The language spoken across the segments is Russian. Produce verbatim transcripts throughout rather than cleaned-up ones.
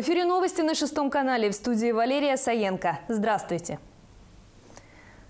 В эфире новости на шестом канале. В студии Валерия Саенко. Здравствуйте.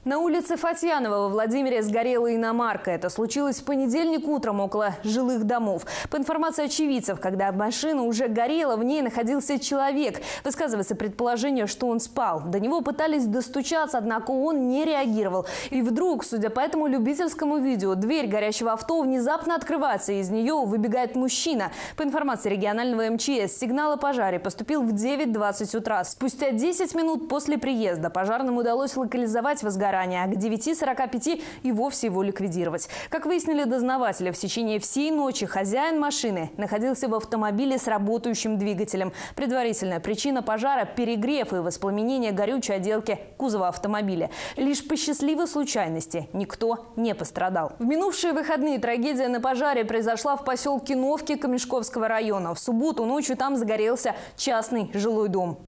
На улице Фатьянова во Владимире сгорела иномарка. Это случилось в понедельник утром около жилых домов. По информации очевидцев, когда машина уже горела, в ней находился человек. Высказывается предположение, что он спал. До него пытались достучаться, однако он не реагировал. И вдруг, судя по этому любительскому видео, дверь горящего авто внезапно открывается, и из нее выбегает мужчина. По информации регионального МЧС, сигнал о пожаре поступил в девять двадцать утра. Спустя десять минут после приезда пожарным удалось локализовать возгорание. А к девяти сорока пяти и вовсе его ликвидировать. Как выяснили дознаватели, в течение всей ночи хозяин машины находился в автомобиле с работающим двигателем. Предварительная причина пожара – перегрев и воспламенение горючей отделки кузова автомобиля. Лишь по счастливой случайности никто не пострадал. В минувшие выходные трагедия на пожаре произошла в поселке Новки Камешковского района. В субботу ночью там загорелся частный жилой дом.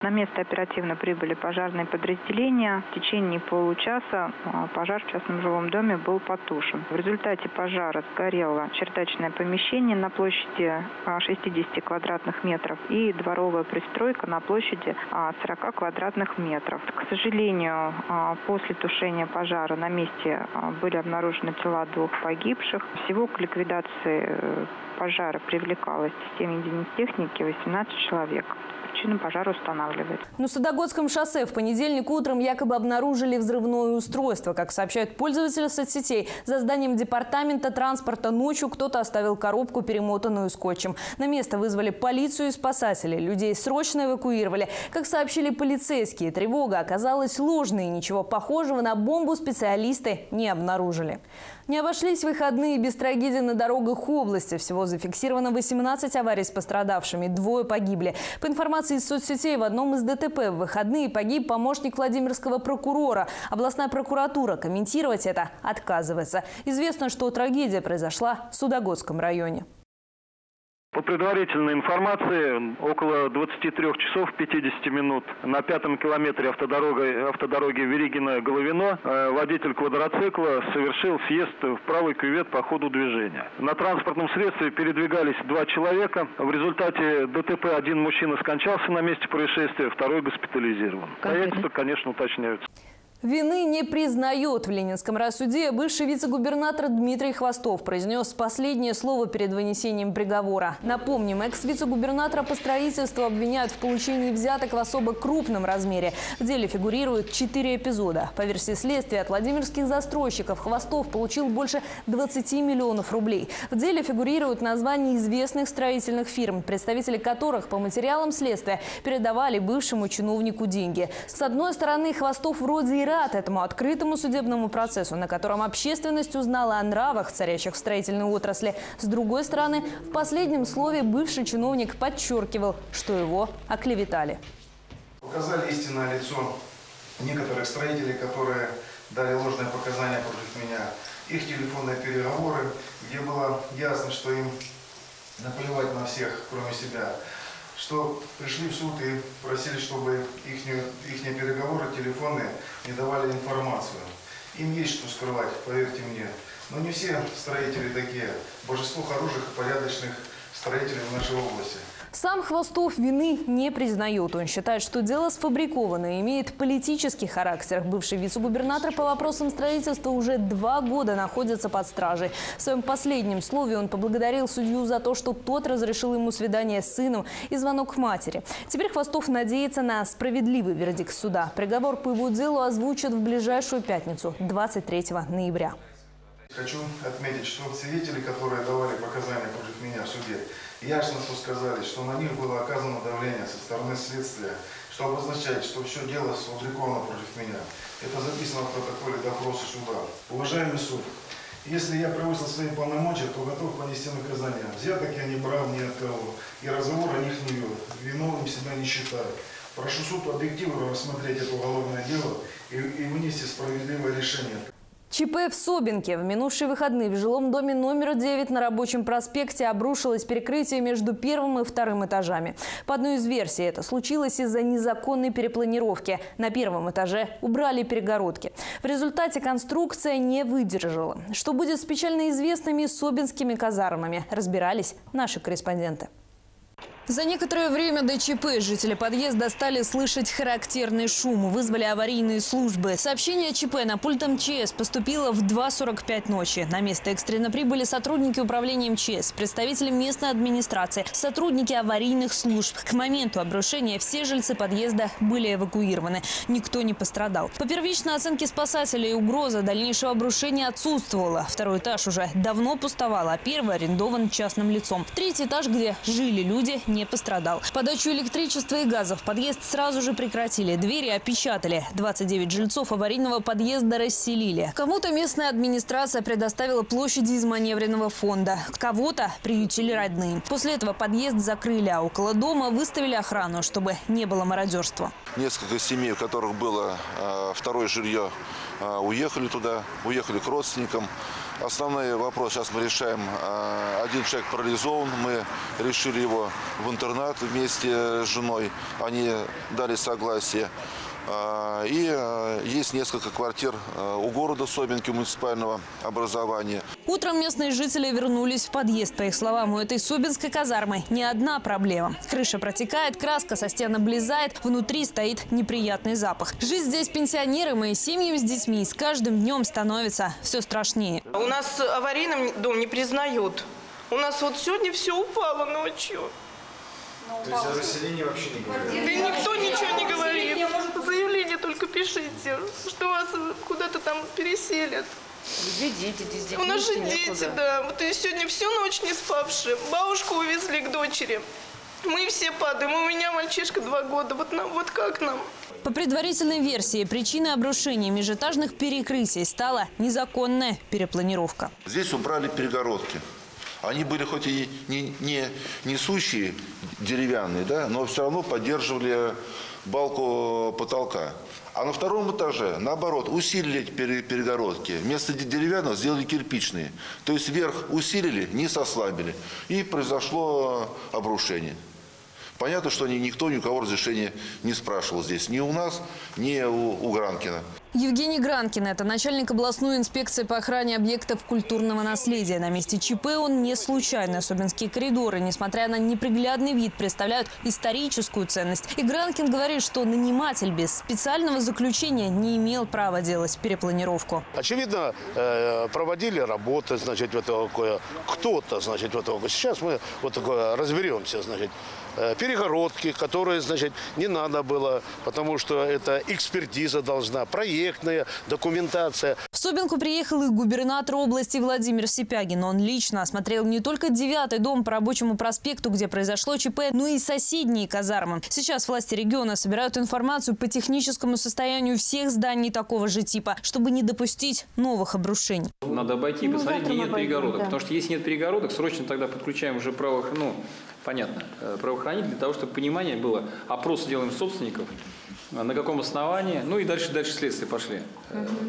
На место оперативно прибыли пожарные подразделения. В течение получаса пожар в частном жилом доме был потушен. В результате пожара сгорело чердачное помещение на площади шестидесяти квадратных метров и дворовая пристройка на площади сорока квадратных метров. К сожалению, после тушения пожара на месте были обнаружены тела двух погибших. Всего к ликвидации пожара привлекалось семь единиц техники, восемнадцать человек. Причину пожара устанавливает. На Судогодском шоссе в понедельник утром якобы обнаружили взрывное устройство. Как сообщают пользователи соцсетей, за зданием департамента транспорта ночью кто-то оставил коробку, перемотанную скотчем. На место вызвали полицию и спасателей. Людей срочно эвакуировали. Как сообщили полицейские, тревога оказалась ложной. Ничего похожего на бомбу специалисты не обнаружили. Не обошлись выходные без трагедии на дорогах области. Всего зафиксировано восемнадцать аварий с пострадавшими. Двое погибли. По информации из соцсетей, в одном из ДТП в выходные погиб помощник владимирского прокурора. Областная прокуратура комментировать это отказывается. Известно, что трагедия произошла в Судогодском районе. По предварительной информации, около двадцати трёх часов пятидесяти минут на пятом километре автодороги, автодороги Веригина-Головино водитель квадроцикла совершил съезд в правый кювет по ходу движения. На транспортном средстве передвигались два человека. В результате ДТП один мужчина скончался на месте происшествия, второй госпитализирован. Обстоятельства, конечно, уточняются. Вины не признает. В Ленинском райсуде бывший вице-губернатор Дмитрий Хвостов произнес последнее слово перед вынесением приговора. Напомним, экс-вице-губернатора по строительству обвиняют в получении взяток в особо крупном размере. В деле фигурируют четыре эпизода. По версии следствия, от владимирских застройщиков Хвостов получил больше двадцати миллионов рублей. В деле фигурируют названия известных строительных фирм, представители которых по материалам следствия передавали бывшему чиновнику деньги. С одной стороны, Хвостов вроде и рад этому открытому судебному процессу, на котором общественность узнала о нравах, царящих в строительной отрасли. С другой стороны, в последнем слове бывший чиновник подчеркивал, что его оклеветали. Показали истинное лицо некоторых строителей, которые дали ложные показания против меня. Их телефонные переговоры, где было ясно, что им наплевать на всех, кроме себя. Что пришли в суд и просили, чтобы их переговоры, телефоны не давали информацию. Им есть что скрывать, поверьте мне. Но не все строители такие. Большинство хороших и порядочных строителей в нашей области. Сам Хвостов вины не признает. Он считает, что дело сфабриковано и имеет политический характер. Бывший вице-губернатор по вопросам строительства уже два года находится под стражей. В своем последнем слове он поблагодарил судью за то, что тот разрешил ему свидание с сыном и звонок к матери. Теперь Хвостов надеется на справедливый вердикт суда. Приговор по его делу озвучат в ближайшую пятницу, двадцать третьего ноября. Хочу отметить, что свидетели, которые давали показания против меня в суде, ясно сказали, что на них было оказано давление со стороны следствия, что обозначает, что все дело сфабриковано против меня. Это записано в протоколе допроса суда. Уважаемый суд, если я превысил свои полномочия, то готов понести наказание. Взяток я не брал ни от кого, и разговор о них не вел, виновным себя не считаю. Прошу суд объективно рассмотреть это уголовное дело и, и вынести справедливое решение. ЧП в Собинке. В минувшие выходные в жилом доме номер девять на Рабочем проспекте обрушилось перекрытие между первым и вторым этажами. По одной из версий, это случилось из-за незаконной перепланировки. На первом этаже убрали перегородки. В результате конструкция не выдержала. Что будет с печально известными собинскими казармами, разбирались наши корреспонденты. За некоторое время до ЧП жители подъезда стали слышать характерный шум. Вызвали аварийные службы. Сообщение о ЧП на пульт МЧС поступило в два сорок пять ночи. На место экстренно прибыли сотрудники управления МЧС, представители местной администрации, сотрудники аварийных служб. К моменту обрушения все жильцы подъезда были эвакуированы. Никто не пострадал. По первичной оценке спасателей угроза дальнейшего обрушения отсутствовала. Второй этаж уже давно пустовал, а первый арендован частным лицом. Третий этаж, где жили люди, не пострадал. Подачу электричества и газа в подъезд сразу же прекратили. Двери опечатали. двадцать девять жильцов аварийного подъезда расселили. Кому-то местная администрация предоставила площади из маневренного фонда. Кого-то приютили родные. После этого подъезд закрыли, а около дома выставили охрану, чтобы не было мародерства. Несколько семей, у которых было э, второе жилье, э, уехали туда, уехали к родственникам. Основной вопрос сейчас мы решаем. Один человек парализован, мы решили его в интернат вместе с женой. Они дали согласие. И есть несколько квартир у города Собинки муниципального образования. Утром местные жители вернулись в подъезд. По их словам, у этой собинской казармы не одна проблема. Крыша протекает, краска со стен облезает, внутри стоит неприятный запах. Жить здесь пенсионерам и семьям с детьми с каждым днем становится все страшнее. У нас аварийным дом не признают. У нас вот сегодня все упало ночью. То есть о расселении вообще не говорят? Да никто ничего не говорит. Заявление только пишите, что вас куда-то там переселят. Дети, дети, у нас же дети, никуда. Да. Вот и сегодня всю ночь не спавшие. Бабушку увезли к дочери. Мы все падаем. У меня мальчишка два года. Вот, нам, вот как нам? По предварительной версии, причиной обрушения межэтажных перекрытий стала незаконная перепланировка. Здесь убрали перегородки. Они были хоть и не, не несущие, деревянные, да, но все равно поддерживали балку потолка. А на втором этаже, наоборот, усилили перегородки. Вместо деревянного сделали кирпичные. То есть верх усилили, низ ослабили. И произошло обрушение. Понятно, что никто ни у кого разрешения не спрашивал здесь. Ни у нас, ни у, у Гранкина. Евгений Гранкин – это начальник областной инспекции по охране объектов культурного наследия. На месте ЧП он не случайно. Собинские коридоры, несмотря на неприглядный вид, представляют историческую ценность. И Гранкин говорит, что наниматель без специального заключения не имел права делать перепланировку. Очевидно, проводили работы, значит, вот такое, кто-то, значит, вот такое. Сейчас мы вот такое разберемся, значит. Перегородки, которые, значит, не надо было, потому что это экспертиза должна, проектная документация. В Собинку приехал и губернатор области Владимир Сипягин. Он лично осмотрел не только девятый дом по Рабочему проспекту, где произошло ЧП, но и соседние казармы. Сейчас власти региона собирают информацию по техническому состоянию всех зданий такого же типа, чтобы не допустить новых обрушений. Надо обойти и посмотреть, где нет перегородок. Да. Потому что если нет перегородок, срочно тогда подключаем уже правых, ну, понятно, правоохранителей. Для того, чтобы понимание было, опрос делаем собственников, на каком основании, ну и дальше, дальше следствие пошли,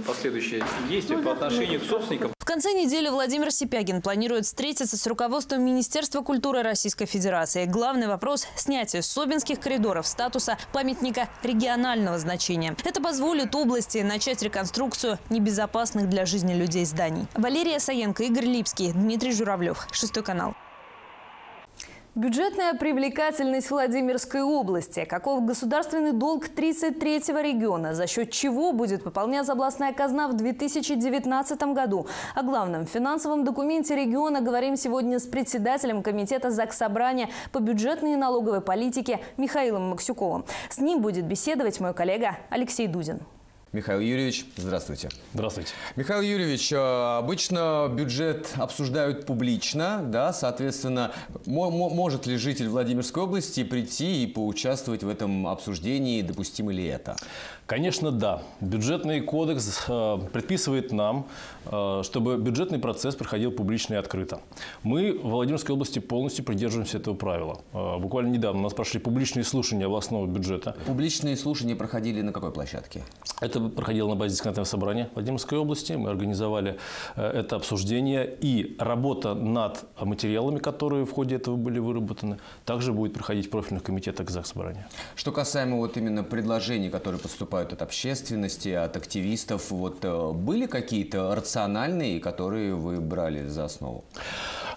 последующие действия по отношению к собственникам. В конце недели Владимир Сипягин планирует встретиться с руководством Министерства культуры Российской Федерации. Главный вопрос – снятие собинских коридоров статуса памятника регионального значения. Это позволит области начать реконструкцию небезопасных для жизни людей зданий. Валерия Саенко, Игорь Липский, Дмитрий Журавлев, шестой канал. Бюджетная привлекательность Владимирской области. Каков государственный долг тридцать третьего региона? За счет чего будет пополняться областная казна в две тысячи девятнадцатом году? О главном финансовом документе региона говорим сегодня с председателем комитета Заксобрания по бюджетной и налоговой политике Михаилом Максюковым. С ним будет беседовать мой коллега Алексей Дузин. Михаил Юрьевич, здравствуйте. Здравствуйте. Михаил Юрьевич, обычно бюджет обсуждают публично, да, соответственно, может ли житель Владимирской области прийти и поучаствовать в этом обсуждении, допустимо ли это? Конечно, да. Бюджетный кодекс предписывает нам, чтобы бюджетный процесс проходил публично и открыто. Мы в Владимирской области полностью придерживаемся этого правила. Буквально недавно у нас прошли публичные слушания областного бюджета. Публичные слушания проходили на какой площадке? Это проходило на базе законодательного собрания Владимирской области. Мы организовали это обсуждение. И работа над материалами, которые в ходе этого были выработаны, также будет проходить в профильных комитетах Заксобрания. Что касаемо вот именно предложений, которые поступают от общественности, от активистов, вот были какие-то рациональные, которые вы брали за основу?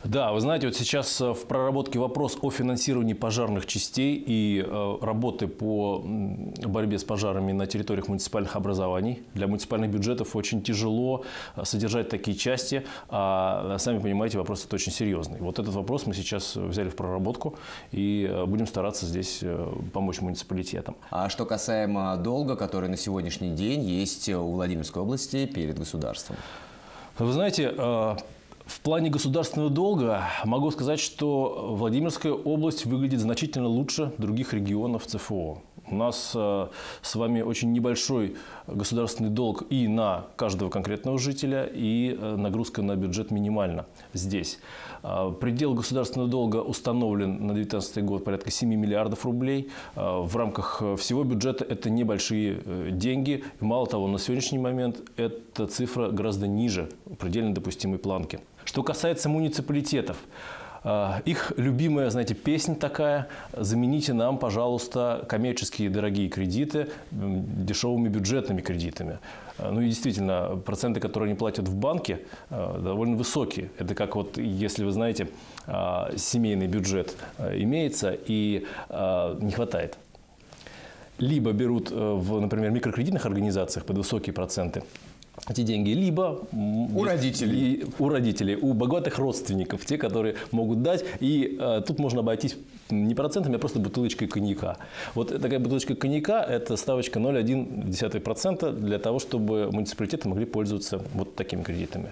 Да, вы знаете, вот сейчас в проработке вопрос о финансировании пожарных частей и работы по борьбе с пожарами на территориях муниципальных образований. Для муниципальных бюджетов очень тяжело содержать такие части, а сами понимаете, вопрос это очень серьезный. Вот этот вопрос мы сейчас взяли в проработку и будем стараться здесь помочь муниципалитетам. А что касаемо долга, который на сегодняшний день есть у Владимирской области перед государством? Вы знаете, в плане государственного долга могу сказать, что Владимирская область выглядит значительно лучше других регионов ЦФО. У нас с вами очень небольшой государственный долг и на каждого конкретного жителя, и нагрузка на бюджет минимальна здесь. Предел государственного долга установлен на две тысячи девятнадцатый год порядка семи миллиардов рублей. В рамках всего бюджета это небольшие деньги. Мало того, на сегодняшний момент эта цифра гораздо ниже предельно допустимой планки. Что касается муниципалитетов. Их любимая, знаете, песня такая: замените нам, пожалуйста, коммерческие дорогие кредиты дешевыми бюджетными кредитами. Ну и действительно, проценты, которые они платят в банке, довольно высокие. Это как вот, если вы знаете, семейный бюджет имеется и не хватает. Либо берут в, например, микрокредитных организациях под высокие проценты эти деньги, либо у родителей. у родителей, у богатых родственников, те, которые могут дать. И э, тут можно обойтись не процентами, а просто бутылочкой коньяка. Вот такая бутылочка коньяка – это ставочка ноль целых одна десятая процента для того, чтобы муниципалитеты могли пользоваться вот такими кредитами.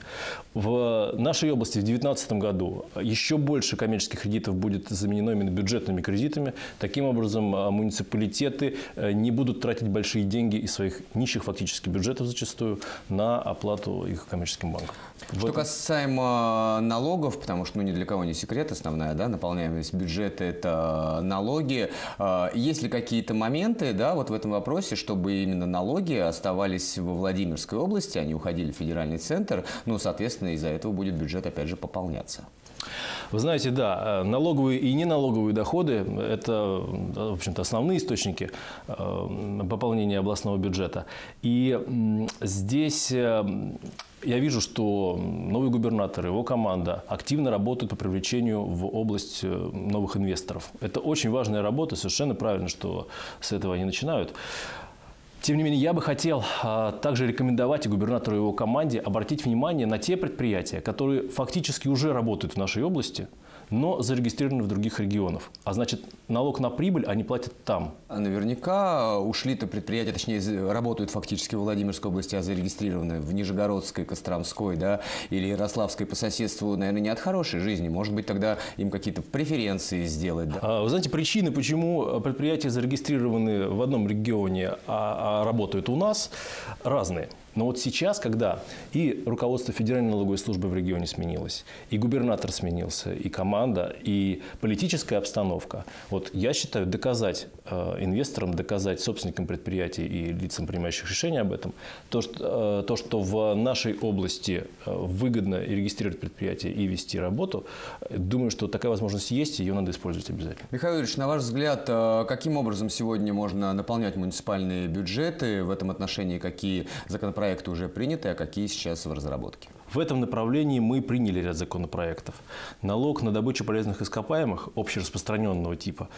В нашей области в две тысячи девятнадцатом году еще больше коммерческих кредитов будет заменено именно бюджетными кредитами. Таким образом, муниципалитеты не будут тратить большие деньги из своих нищих фактически бюджетов зачастую на оплату их коммерческим банкам. Что этом... касаемо налогов, потому что ну, ни для кого не секрет, основная да, наполняемость бюджета – это налоги. Есть ли какие-то моменты да, вот в этом вопросе, чтобы именно налоги оставались во Владимирской области, они уходили в федеральный центр, ну, соответственно, из-за этого будет бюджет опять же пополняться? Вы знаете, да, налоговые и неналоговые доходы – это, в общем-то, основные источники пополнения областного бюджета. И здесь я вижу, что новый губернатор, его команда активно работают по привлечению в область новых инвесторов. Это очень важная работа, совершенно правильно, что с этого они начинают. Тем не менее, я бы хотел а, также рекомендовать и губернатору и его команде обратить внимание на те предприятия, которые фактически уже работают в нашей области, но зарегистрированы в других регионах. А значит, налог на прибыль они платят там. Наверняка ушли-то предприятия, точнее, работают фактически в Владимирской области, а зарегистрированы в Нижегородской, Костромской да, или Ярославской по соседству, наверное, не от хорошей жизни. Может быть, тогда им какие-то преференции сделать. Да? А, вы знаете, причины, почему предприятия зарегистрированы в одном регионе, а работают у нас, разные. Но вот сейчас, когда и руководство Федеральной налоговой службы в регионе сменилось, и губернатор сменился, и команда, и политическая обстановка, вот я считаю, доказать инвесторам, доказать собственникам предприятий и лицам, принимающих решения об этом, то, что, то, что в нашей области выгодно и регистрировать предприятие и вести работу, думаю, что такая возможность есть, ее надо использовать обязательно. Михаил Юрьевич, на ваш взгляд, каким образом сегодня можно наполнять муниципальные бюджеты, в этом отношении какие законопроекты проекты уже приняты, а какие сейчас в разработке? В этом направлении мы приняли ряд законопроектов. Налог на добычу полезных ископаемых общераспространенного типа,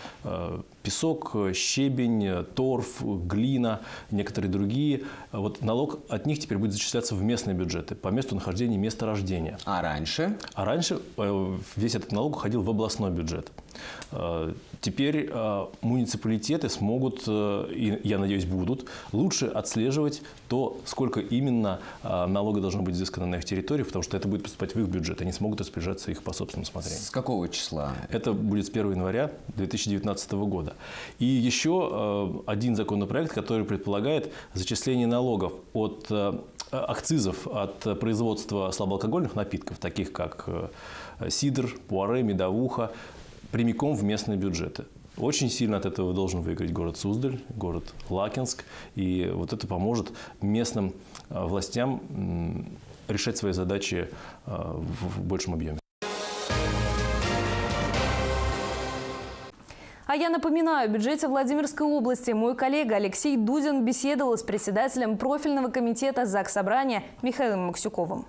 песок, щебень, торф, глина, некоторые другие. Вот налог от них теперь будет зачисляться в местные бюджеты по месту нахождения и места рождения. А раньше? А раньше весь этот налог уходил в областной бюджет. Теперь муниципалитеты смогут, и, я надеюсь, будут лучше отслеживать то, сколько именно налога должно быть взыскано на их территории, потому что это будет поступать в их бюджет. Они смогут распоряжаться их по собственному усмотрению. С какого числа? Это будет с первого января две тысячи девятнадцатого года. И еще один законопроект, который предполагает зачисление налогов от акцизов от производства слабоалкогольных напитков, таких как сидр, пуаре, медовуха, прямиком в местные бюджеты. Очень сильно от этого должен выиграть город Суздаль, город Лакинск. И вот это поможет местным властям решать свои задачи в большем объеме. А я напоминаю, о бюджете Владимирской области мой коллега Алексей Дузин беседовал с председателем профильного комитета Заксобрания Михаилом Максюковым.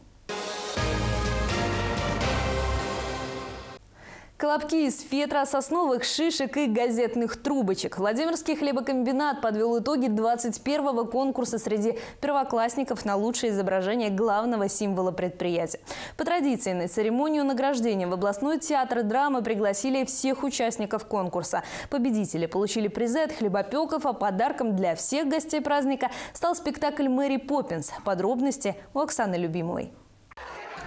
Колобки из фетра, сосновых шишек и газетных трубочек. Владимирский хлебокомбинат подвел итоги двадцать первого конкурса среди первоклассников на лучшее изображение главного символа предприятия. По традиции на церемонию награждения в областной театр драмы пригласили всех участников конкурса. Победители получили призы от хлебопеков, а подарком для всех гостей праздника стал спектакль «Мэри Поппинс». Подробности у Оксаны Любимовой.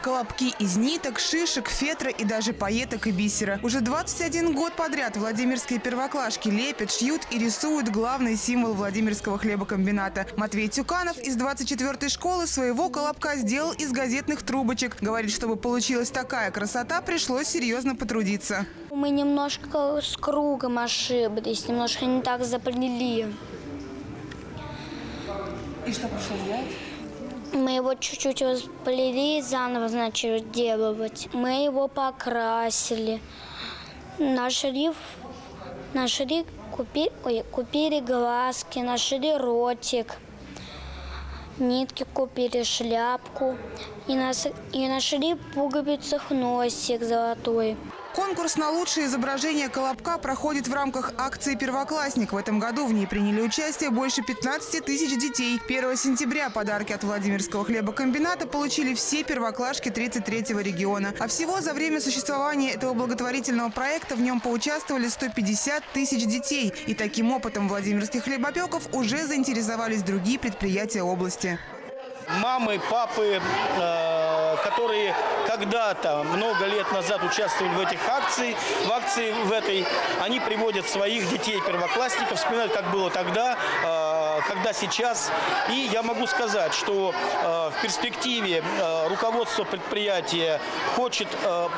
Колобки из ниток, шишек, фетра и даже пайеток и бисера. Уже двадцать один год подряд владимирские первоклашки лепят, шьют и рисуют главный символ владимирского хлебокомбината. Матвей Тюканов из двадцать четвёртой школы своего колобка сделал из газетных трубочек. Говорит, чтобы получилась такая красота, пришлось серьезно потрудиться. Мы немножко с кругом ошиблись, немножко не так заплели. И что пришлось делать? Мы его чуть-чуть расплели и заново начали делать. Мы его покрасили. На шрифт, на шрифт купи, ой, купили глазки, нашли ротик, нитки купили, шляпку и, нас, и нашли в пуговицах носик золотой. Конкурс на лучшее изображение колобка проходит в рамках акции «Первоклассник». В этом году в ней приняли участие больше пятнадцати тысяч детей. первого сентября подарки от Владимирского хлебокомбината получили все первоклашки тридцать третьего региона. А всего за время существования этого благотворительного проекта в нем поучаствовали сто пятьдесят тысяч детей. И таким опытом владимирских хлебопеков уже заинтересовались другие предприятия области. Мамы, папы, которые когда-то, много лет назад участвовали в этих акциях, в акции в этой, они приводят своих детей, первоклассников, вспоминают, как было тогда, когда сейчас. И я могу сказать, что в перспективе руководство предприятия хочет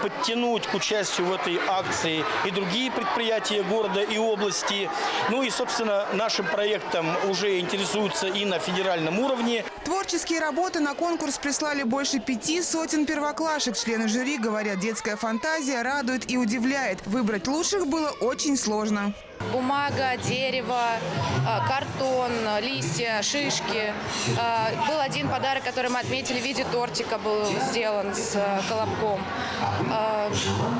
подтянуть к участию в этой акции и другие предприятия города и области. Ну и, собственно, нашим проектом уже интересуются и на федеральном уровне. Творческие работы на конкурс прислали больше пяти сотен первоклашек. Члены жюри говорят, детская фантазия радует и удивляет. Выбрать лучших было очень сложно. Бумага, дерево, картон, листья, шишки. Был один подарок, который мы отметили в виде тортика, был сделан с колобком.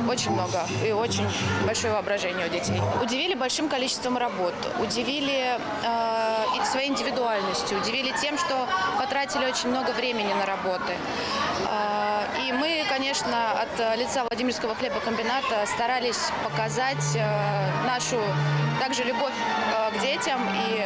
Очень много и очень большое воображение у детей. Удивили большим количеством работ, удивили своей индивидуальностью, удивили тем, что потратили очень много времени на работы. И мы, конечно, от лица Владимирского хлебокомбината старались показать нашу также любовь к детям и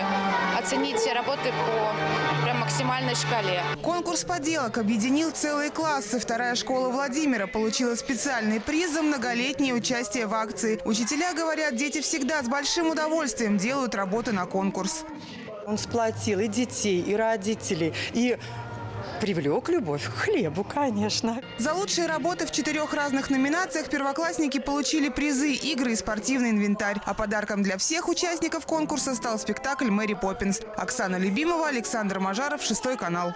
оценить работы по прям максимальной шкале. Конкурс поделок объединил целые классы. Вторая школа Владимира получила специальный приз за многолетнее участие в акции. Учителя говорят, дети всегда с большим удовольствием делают работы на конкурс. Он сплотил и детей, и родителей, и привлек любовь к хлебу, конечно. За лучшие работы в четырех разных номинациях первоклассники получили призы, игры и спортивный инвентарь. А подарком для всех участников конкурса стал спектакль «Мэри Поппинс». Оксана Любимова, Александр Мажаров, шестой канал.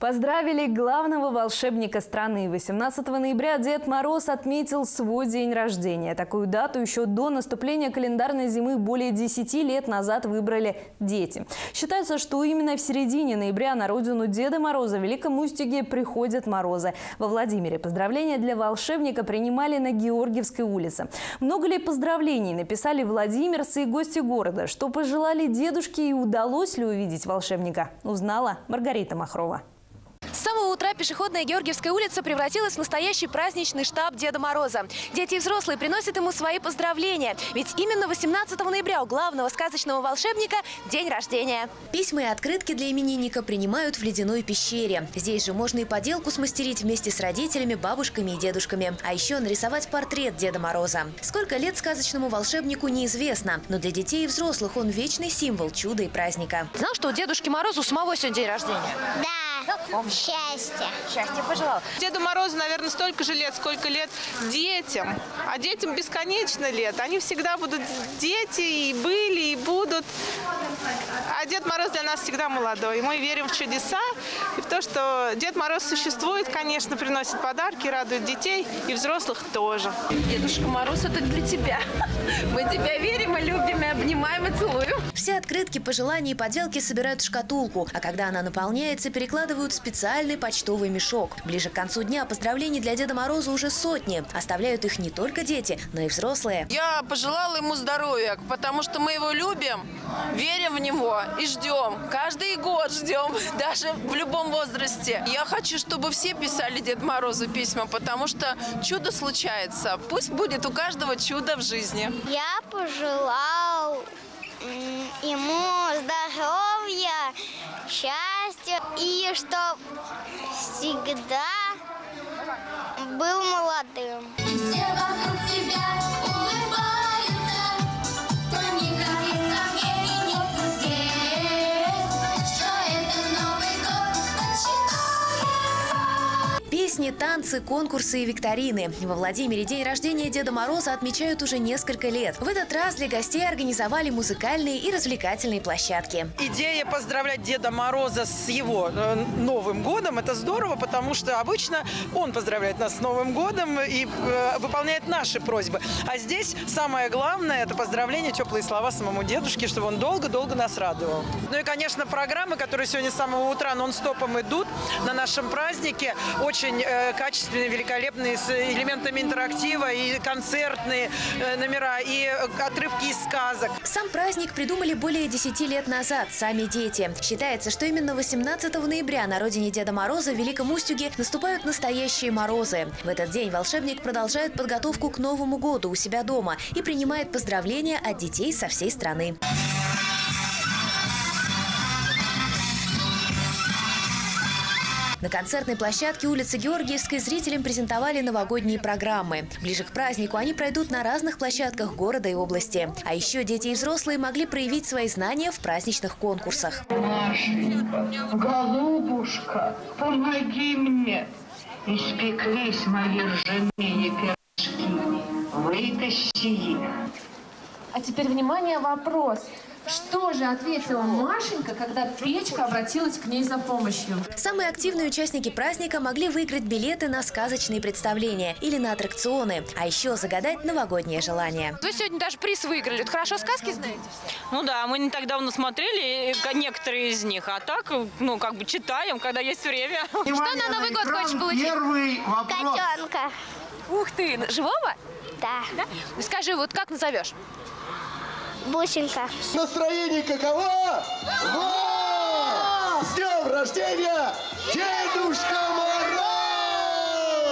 Поздравили главного волшебника страны. восемнадцатого ноября Дед Мороз отметил свой день рождения. Такую дату еще до наступления календарной зимы более десяти лет назад выбрали дети. Считается, что именно в середине ноября на родину Деда Мороза в Великом Устюге приходят морозы. Во Владимире поздравления для волшебника принимали на Георгиевской улице. Много ли поздравлений написали владимирцы и гости города? Что пожелали дедушке и удалось ли увидеть волшебника? Узнала Маргарита Махрова. С самого утра пешеходная Георгиевская улица превратилась в настоящий праздничный штаб Деда Мороза. Дети и взрослые приносят ему свои поздравления. Ведь именно восемнадцатого ноября у главного сказочного волшебника день рождения. Письма и открытки для именинника принимают в ледяной пещере. Здесь же можно и поделку смастерить вместе с родителями, бабушками и дедушками. А еще нарисовать портрет Деда Мороза. Сколько лет сказочному волшебнику неизвестно. Но для детей и взрослых он вечный символ чуда и праздника. Знал, что у Дедушки Мороза у самого сегодня день рождения? Да. Счастье. Счастье пожелал. Деду Морозу, наверное, столько же лет, сколько лет детям. А детям бесконечно лет. Они всегда будут дети, и были, и будут. А Дед Мороз для нас всегда молодой. И мы верим в чудеса, и в то, что Дед Мороз существует, конечно, приносит подарки, радует детей, и взрослых тоже. Дедушка Мороз, это для тебя. Мы тебя верим и любим, и обнимаем, и целуем. Все открытки, пожелания и поделки собирают в шкатулку. А когда она наполняется, перекладывают складывают в специальный почтовый мешок. Ближе к концу дня поздравлений для Деда Мороза уже сотни. Оставляют их не только дети, но и взрослые. Я пожелала ему здоровья, потому что мы его любим, верим в него и ждем. Каждый год ждем, даже в любом возрасте. Я хочу, чтобы все писали Деду Морозу письма, потому что чудо случается. Пусть будет у каждого чудо в жизни. Я пожелал ему здоровья, счастья и чтоб всегда был молодым. Все вокруг тебя улыбаются, проникает сомнений не пустеет, что это Новый год начинается. Песни, танцы, конкурсы и викторины. Во Владимире день рождения Деда Мороза отмечают уже несколько лет. В этот раз для гостей организовали музыкальные и развлекательные площадки. Идея поздравлять Деда Мороза с его Новым годом – это здорово, потому что обычно он поздравляет нас с Новым годом и выполняет наши просьбы. А здесь самое главное – это поздравление, теплые слова самому дедушке, чтобы он долго-долго нас радовал. Ну и, конечно, программы, которые сегодня с самого утра нон-стопом идут на нашем празднике, очень качественные, великолепные, с элементами интерактива, и концертные номера, и отрывки из сказок. Сам праздник придумали более десяти лет назад сами дети. Считается, что именно восемнадцатого ноября на родине Деда Мороза в Великом Устюге наступают настоящие морозы. В этот день волшебник продолжает подготовку к Новому году у себя дома и принимает поздравления от детей со всей страны. На концертной площадке улицы Георгиевской зрителям презентовали новогодние программы. Ближе к празднику они пройдут на разных площадках города и области. А еще дети и взрослые могли проявить свои знания в праздничных конкурсах. Машенька, голубушка, помоги мне. Испеклись мои ржаные пирожки. Вытащи их. А теперь, внимание, вопрос. Что же ответила Машенька, когда печка обратилась к ней за помощью? Самые активные участники праздника могли выиграть билеты на сказочные представления или на аттракционы, а еще загадать новогоднее желание. Вы сегодня даже приз выиграли. Хорошо сказки знаете? Ну да, мы не так давно смотрели некоторые из них, а так, ну, как бы читаем, когда есть время. Внимание, что на Новый год хочешь получить? Первый вопрос. Котенка. Ух ты, живого? Да. Да? Скажи, вот как назовешь? Бусинка. Настроение каково? Во! С днем рождения, Дедушка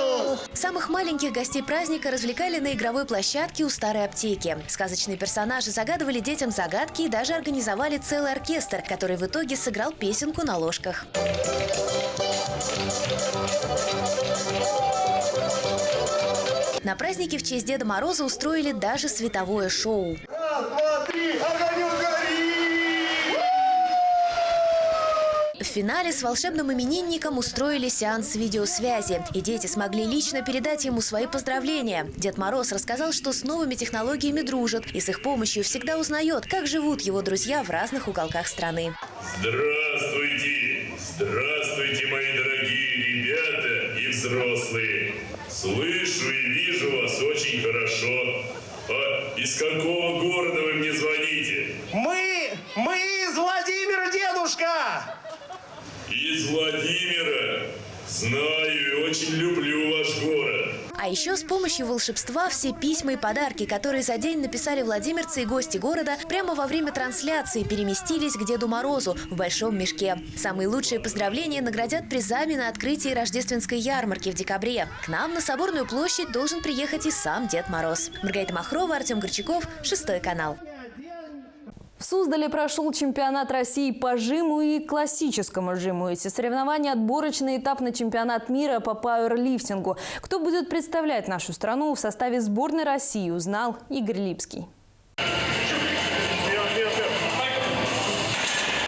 Мороз! Самых маленьких гостей праздника развлекали на игровой площадке у старой аптеки. Сказочные персонажи загадывали детям загадки и даже организовали целый оркестр, который в итоге сыграл песенку на ложках. На празднике в честь Деда Мороза устроили даже световое шоу. В финале с волшебным именинником устроили сеанс видеосвязи, и дети смогли лично передать ему свои поздравления. Дед Мороз рассказал, что с новыми технологиями дружит и с их помощью всегда узнает, как живут его друзья в разных уголках страны. Здравствуйте! Здравствуйте, мои дорогие ребята и взрослые! Слышу и вижу вас очень хорошо. А из какого города вы мне звоните? Мы, мы из Владимира, дедушка! Из Владимира. Знаю и очень люблю ваш город. А еще с помощью волшебства все письма и подарки, которые за день написали владимирцы и гости города, прямо во время трансляции переместились к Деду Морозу в большом мешке. Самые лучшие поздравления наградят призами на открытии рождественской ярмарки в декабре. К нам на Соборную площадь должен приехать и сам Дед Мороз. Маргарита Махрова, Артем Горчаков, шестой канал. В Суздале прошел чемпионат России по жиму и классическому жиму. Эти соревнования – отборочный этап на чемпионат мира по пауэрлифтингу. Кто будет представлять нашу страну в составе сборной России, узнал Игорь Липский.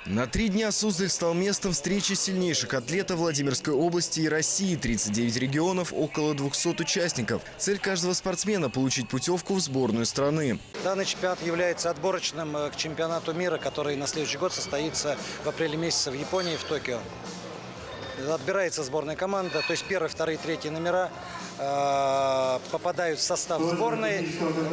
На три дня Суздаль стал местом встречи сильнейших атлетов Владимирской области и России. тридцать девять регионов, около двухсот участников. Цель каждого спортсмена – получить путевку в сборную страны. Данный чемпионат является отборочным к чемпионату мира, который на следующий год состоится в апреле месяце в Японии, в Токио. Отбирается сборная команда, то есть первые, вторые, третьи номера. попадают в состав сборной,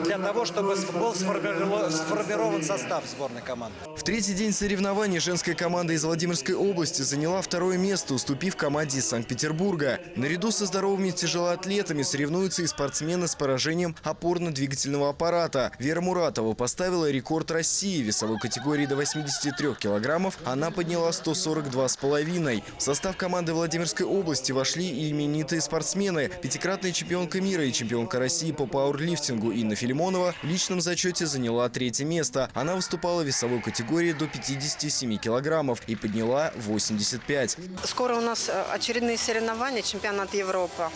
для того, чтобы был сформирован состав сборной команды. В третий день соревнований женская команда из Владимирской области заняла второе место, уступив команде из Санкт-Петербурга. Наряду со здоровыми тяжелоатлетами соревнуются и спортсмены с поражением опорно-двигательного аппарата. Вера Муратова поставила рекорд России. В весовой категории до восьмидесяти трёх килограммов она подняла сто сорок два с половиной. В состав команды Владимирской области вошли и именитые спортсмены. Пятикратная чемпионка мира и чемпионка России по пауэрлифтингу Инна Филимонова в личном зачете заняла третье место. Она выступала в весовой категории до пятидесяти семи килограммов и подняла восемьдесят пять. Скоро у нас очередные соревнования, чемпионат Европы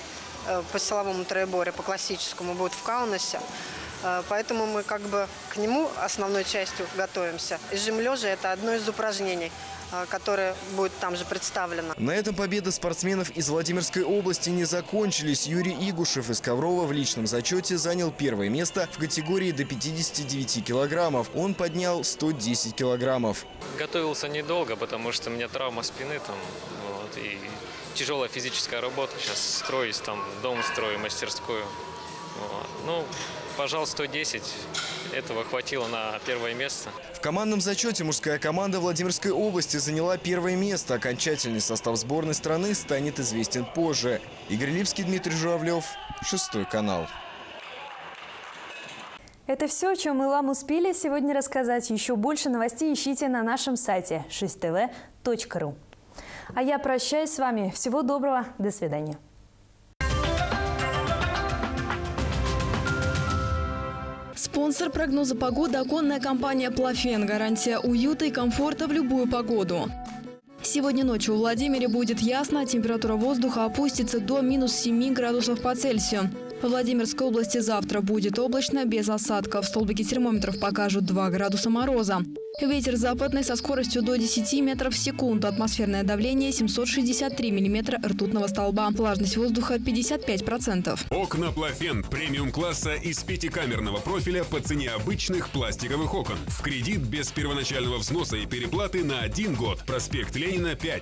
по силовому троеборью, по классическому, будет в Каунасе. Поэтому мы как бы к нему основной частью готовимся. Жим лежа – это одно из упражнений, которое будет там же представлено. На этом победы спортсменов из Владимирской области не закончились. Юрий Игушев из Коврова в личном зачете занял первое место в категории до пятидесяти девяти килограммов. Он поднял сто десять килограммов. Готовился недолго, потому что у меня травма спины там, вот, и тяжелая физическая работа. Сейчас строюсь там, дом строю, мастерскую. Вот. Ну, пожал сто десять. Этого хватило на первое место. В командном зачете мужская команда Владимирской области заняла первое место. Окончательный состав сборной страны станет известен позже. Игорь Липский, Дмитрий Журавлев, шестой канал. Это все, о чем мы вам успели сегодня рассказать. Еще больше новостей ищите на нашем сайте шесть тэ вэ точка ру. А я прощаюсь с вами. Всего доброго. До свидания. Спонсор прогноза погоды – оконная компания «Плафен». Гарантия уюта и комфорта в любую погоду. Сегодня ночью в Владимире будет ясно, а температура воздуха опустится до минус семи градусов по Цельсию. Во Владимирской области завтра будет облачно, без осадков. Столбики термометров покажут два градуса мороза. Ветер западный со скоростью до десяти метров в секунду. Атмосферное давление семьсот шестьдесят три миллиметра ртутного столба. Влажность воздуха пятьдесят пять процентов. Окна «Плафен» премиум-класса из пятикамерного профиля по цене обычных пластиковых окон. В кредит без первоначального взноса и переплаты на один год. Проспект Ленина, пять.